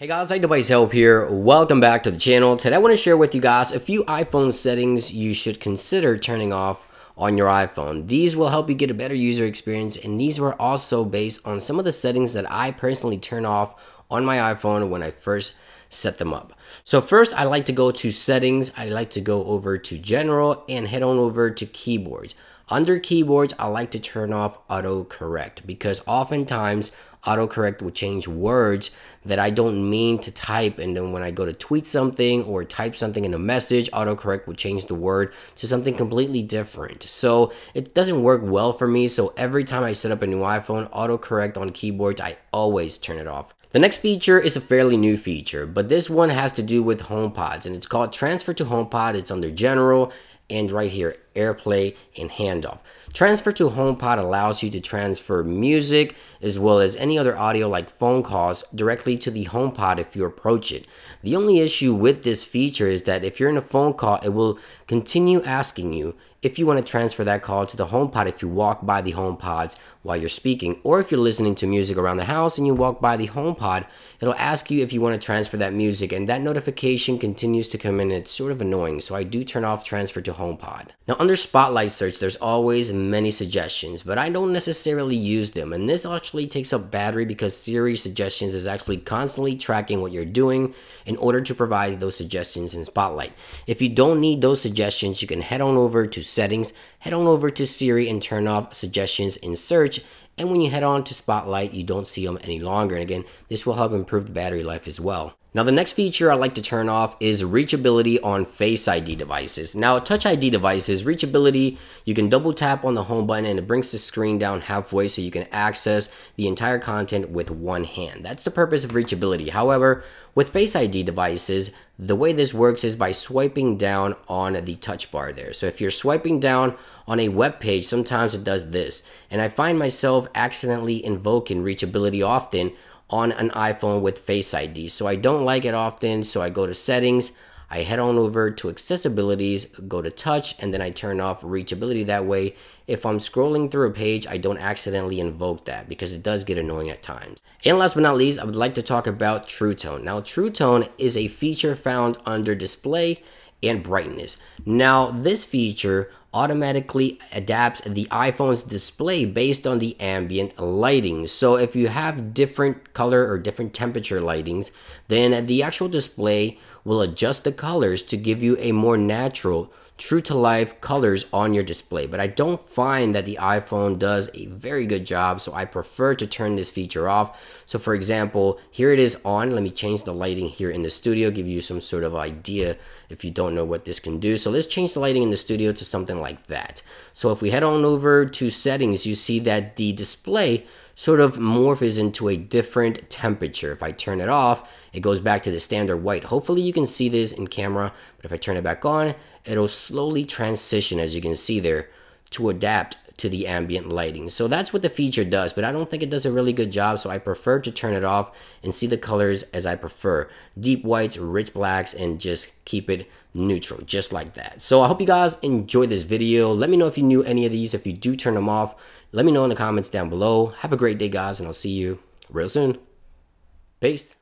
Hey guys, iDeviceHelp here. Welcome back to the channel. Today I want to share with you guys a few iPhone settings you should consider turning off on your iPhone. These will help you get a better user experience, and these were also based on some of the settings that I personally turn off on my iPhone when I first set them up. So first, I like to go to settings. I like to go over to general and head on over to keyboards. Under keyboards, I like to turn off autocorrect because oftentimes autocorrect will change words that I don't mean to type, and then when I go to tweet something or type something in a message, autocorrect will change the word to something completely different. So it doesn't work well for me, so every time I set up a new iPhone, autocorrect on keyboards, I always turn it off. The next feature is a fairly new feature, but this one has to do with HomePods, and it's called Transfer to HomePod. It's under General and right here, AirPlay and Handoff. Transfer to HomePod allows you to transfer music as well as any other audio like phone calls directly to the HomePod if you approach it. The only issue with this feature is that if you're in a phone call, it will continue asking you if you want to transfer that call to the HomePod if you walk by the HomePods while you're speaking, or if you're listening to music around the house and you walk by the HomePod, it'll ask you if you want to transfer that music, and that notification continues to come in, and it's sort of annoying, so I do turn off Transfer to HomePod. Now, under Spotlight Search, there's always many suggestions, but I don't necessarily use them, and this actually takes up battery because Siri suggestions is actually constantly tracking what you're doing in order to provide those suggestions in Spotlight. If you don't need those suggestions, you can head on over to Settings, head on over to Siri and turn off suggestions in search, and when you head on to Spotlight, you don't see them any longer, and again, this will help improve the battery life as well. Now, the next feature I like to turn off is reachability on Face ID devices. Now, Touch ID devices, reachability, you can double tap on the home button and it brings the screen down halfway so you can access the entire content with one hand. That's the purpose of reachability. However, with Face ID devices, the way this works is by swiping down on the touch bar there. So if you're swiping down on a web page, sometimes it does this, and I find myself accidentally invoking reachability often on an iPhone with Face ID. So I don't like it often, so I go to settings, I head on over to accessibilities, go to touch, and then I turn off reachability. That way, if I'm scrolling through a page, I don't accidentally invoke that because it does get annoying at times. And last but not least, I would like to talk about True Tone. Now, True Tone is a feature found under display and brightness. Now, this feature automatically adapts the iPhone's display based on the ambient lighting. So if you have different color or different temperature lightings, then the actual display will adjust the colors to give you a more natural, true to life colors on your display. But I don't find that the iPhone does a very good job, so I prefer to turn this feature off. So for example, here it is on. Let me change the lighting here in the studio, give you some sort of idea if you don't know what this can do. So let's change the lighting in the studio to something like that. So if we head on over to settings, you see that the display sort of morphs into a different temperature. If I turn it off, it goes back to the standard white. Hopefully you can see this in camera, but if I turn it back on, it'll slowly transition, as you can see there, to adapt to the ambient lighting. So that's what the feature does, but I don't think it does a really good job, so I prefer to turn it off and see the colors as I prefer. Deep whites, rich blacks, and just keep it neutral, just like that. So I hope you guys enjoyed this video. Let me know if you knew any of these. If you do turn them off, let me know in the comments down below. Have a great day, guys, and I'll see you real soon. Peace.